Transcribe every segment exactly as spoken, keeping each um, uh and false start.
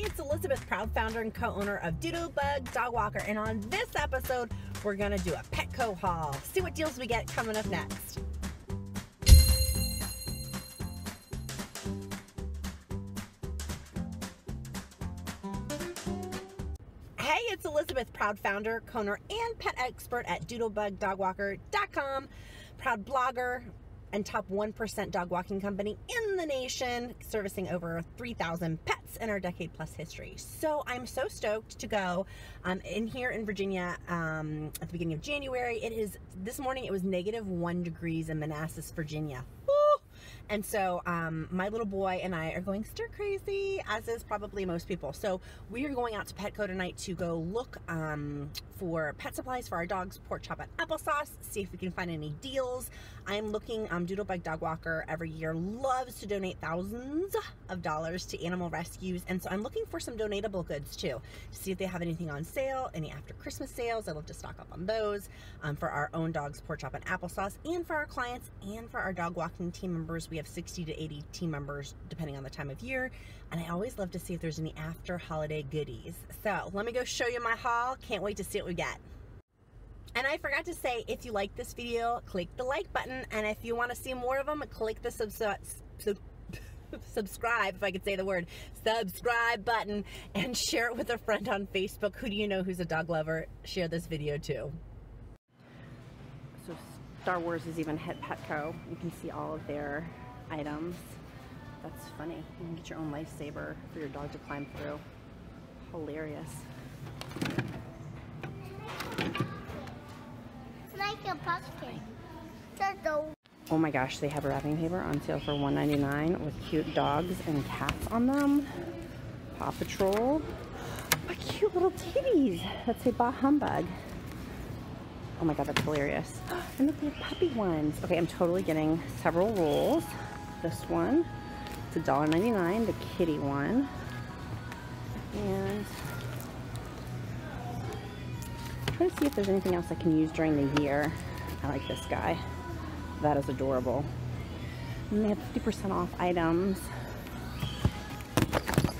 Hey, it's Elizabeth, proud founder and co-owner of Doodle Bug Dog Walker, and on this episode, we're gonna do a Petco haul. See what deals we get coming up next. Hey, it's Elizabeth, proud founder, co-owner, and pet expert at doodle bug dog walker dot com, proud blogger, and top one percent dog walking company in the nation, servicing over three thousand pets in our decade plus history. So I'm so stoked to go um, in here in Virginia um, at the beginning of January. It is, this morning it was negative one degrees in Manassas, Virginia. Woo! And so um, my little boy and I are going stir crazy, as is probably most people. So we are going out to Petco tonight to go look um, for pet supplies for our dogs, Pork Chop and Applesauce, see if we can find any deals. I'm looking, um, Doodle Bug Dog Walker every year loves to donate thousands of dollars to animal rescues. And so I'm looking for some donatable goods too, to see if they have anything on sale, any after Christmas sales. I love to stock up on those um, for our own dogs, Pork Chop and Applesauce, and for our clients and for our dog walking team members. We have sixty to eighty team members depending on the time of year, and I always love to see if there's any after holiday goodies. So let me go show you my haul. Can't wait to see what we get. And I forgot to say, if you like this video, click the like button, and if you want to see more of them, click the subs sub subscribe, if I could say the word, subscribe button, and share it with a friend on Facebook. Who do you know who's a dog lover? Share this video too. So Star Wars has even hit Petco. You can see all of their items. That's funny. You can get your own lifesaver for your dog to climb through. Hilarious. Oh my gosh, they have wrapping paper on sale for one ninety-nine with cute dogs and cats on them. Paw Patrol. What cute little kitties. That's a bah humbug. Oh my god, that's hilarious. And look, they have puppy ones. Okay, I'm totally getting several rolls. This one, it's a dollar ninety-nine, the kitty one. And I'm trying to see if there's anything else I can use during the year. I like this guy. That is adorable. And they have fifty percent off items.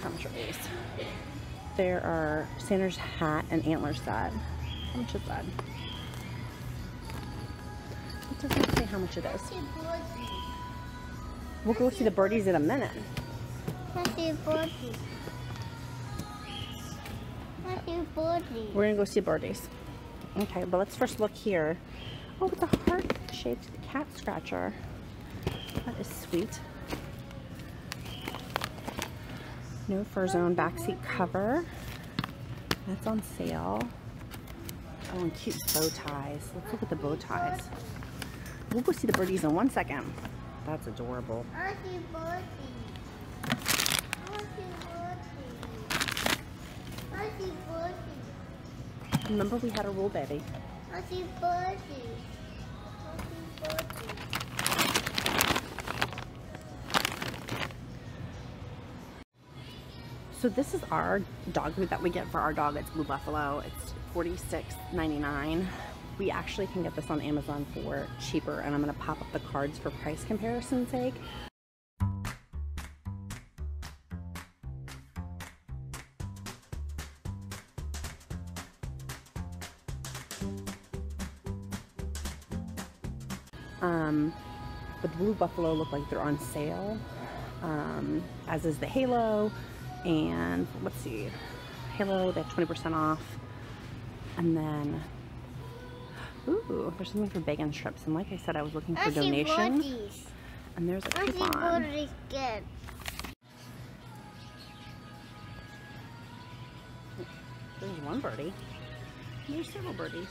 How much are these? There are Santa's hat and antler set. How much is that? It doesn't say how much it is. We'll go see the birdies in a minute. We're gonna go see birdies. Okay, but let's first look here. Oh, with the heart-shaped cat scratcher. That is sweet. No fur zone backseat cover. That's on sale. Oh, and cute bow ties. Let's look at the bow ties. We'll go see the birdies in one second. That's adorable. I see birdies. I see birdies. Remember we had a roll, baby. I see birdies. I see birdies. So this is our dog food that we get for our dog. It's Blue Buffalo. It's forty-six ninety-nine. We actually can get this on Amazon for cheaper, and I'm going to pop up the cards for price comparison's sake. Um, but the Blue Buffalo look like they're on sale, um, as is the Halo, and let's see, Halo, they have twenty percent off, and then ooh, there's something for Beggin Strips, and like I said, I was looking for I donations. See and there's a coupon. I see there's one birdie. There's several birdies.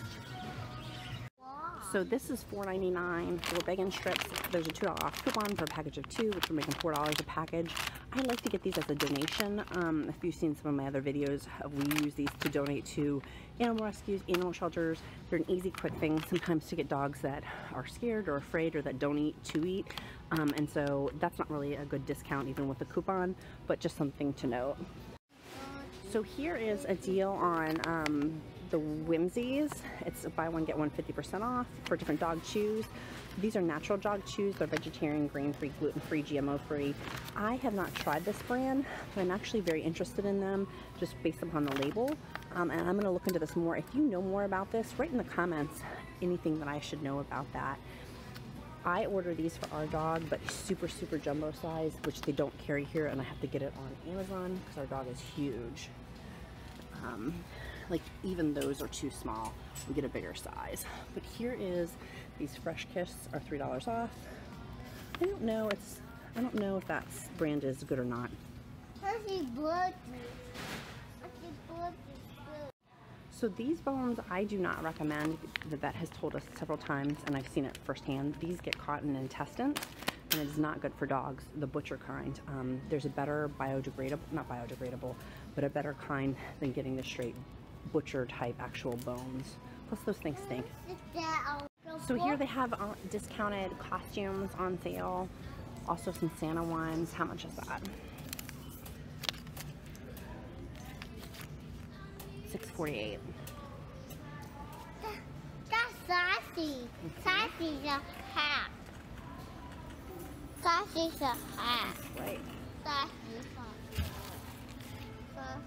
Wow. So this is four ninety-nine for Beggin Strips. There's a two dollar off coupon for a package of two, which we're making four dollars a package. I like to get these as a donation. Um, if you've seen some of my other videos, we use these to donate to animal rescues, animal shelters. They're an easy, quick thing sometimes to get dogs that are scared or afraid or that don't eat to eat. Um, and so that's not really a good discount even with a coupon, but just something to note. So here is a deal on um, the Whimsies. It's a buy one get one fifty percent off for different dog chews. These are natural dog chews. They're vegetarian, grain-free, gluten-free, G M O-free. I have not tried this brand, but I'm actually very interested in them just based upon the label. Um, and I'm gonna look into this more. If you know more about this, write in the comments anything that I should know about that. I order these for our dog, but super, super jumbo size, which they don't carry here, and I have to get it on Amazon because our dog is huge. Um, like even those are too small. We get a bigger size. But here is these Fresh Kisses are three dollars off. I don't know. It's I don't know if that brand is good or not. So these bones I do not recommend. The vet has told us several times, and I've seen it firsthand. These get caught in intestines, and it's not good for dogs, the butcher kind. Um, there's a better biodegradable, not biodegradable, but a better kind than getting the straight butcher type actual bones. Plus those things stink. So here they have uh, discounted costumes on sale. Also some Santa ones. How much is that? six forty-eight. That's sassy. Sassy's a hat. Sassy's a hat. Right. Sassy's a hat.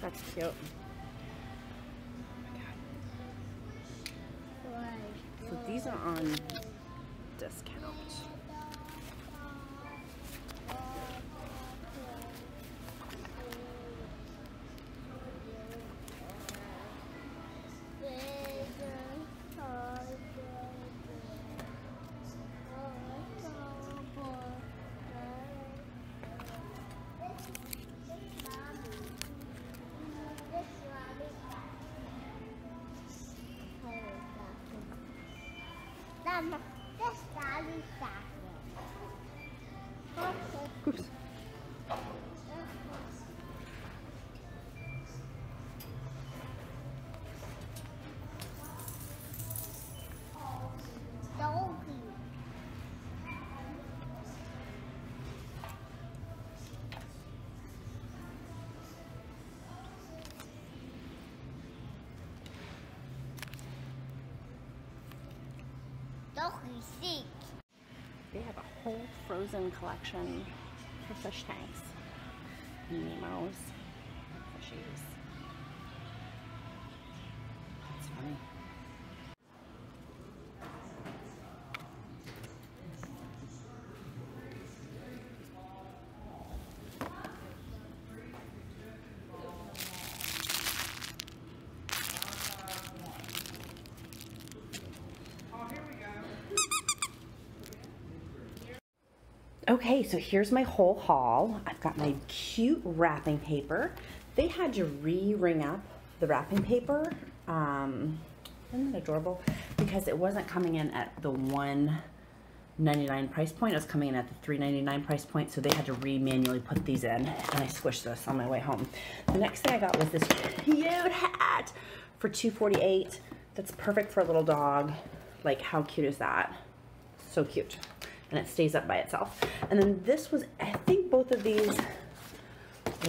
That's cute. Oh my God. So these are on discount. Oops. They have a whole frozen collection for fish tanks, Nemos, fishies. That's funny. Okay, so here's my whole haul. I've got my cute wrapping paper. They had to re-ring up the wrapping paper. Um, isn't that adorable? Because it wasn't coming in at the one ninety-nine price point. It was coming in at the three ninety-nine price point, so they had to re-manually put these in, and I squished this on my way home. The next thing I got was this cute hat for two forty-eight. That's perfect for a little dog. Like, how cute is that? So cute. And it stays up by itself. And then this was, I think both of these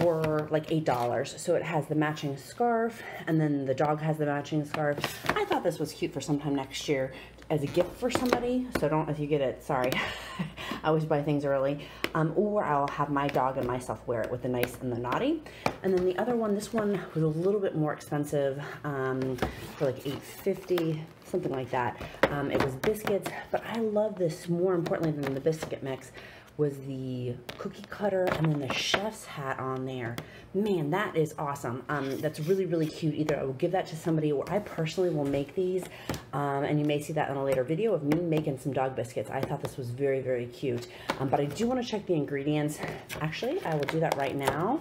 were like eight dollars. So it has the matching scarf, and then the dog has the matching scarf. I thought this was cute for sometime next year as a gift for somebody. So don't, if you get it, sorry. I always buy things early. Um, or I'll have my dog and myself wear it with the nice and the naughty. And then the other one, this one was a little bit more expensive um, for like eight fifty. Something like that. Um, it was biscuits, but I love this more importantly than the biscuit mix was the cookie cutter and then the chef's hat on there. Man, that is awesome. Um, that's really, really cute. Either I will give that to somebody or I personally will make these. Um, and you may see that in a later video of me making some dog biscuits. I thought this was very, very cute. Um, but I do want to check the ingredients. Actually, I will do that right now.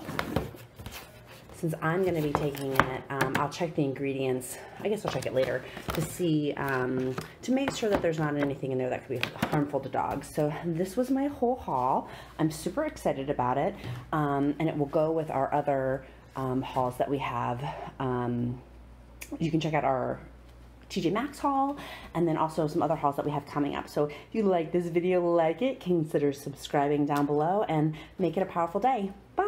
Since I'm going to be taking it, um, I'll check the ingredients. I guess I'll check it later to see, um, to make sure that there's not anything in there that could be harmful to dogs. So this was my whole haul. I'm super excited about it. Um, and it will go with our other um, hauls that we have. Um, you can check out our T J Maxx haul, and then also some other hauls that we have coming up. So if you like this video, like it, consider subscribing down below, and make it a powerful day. Bye!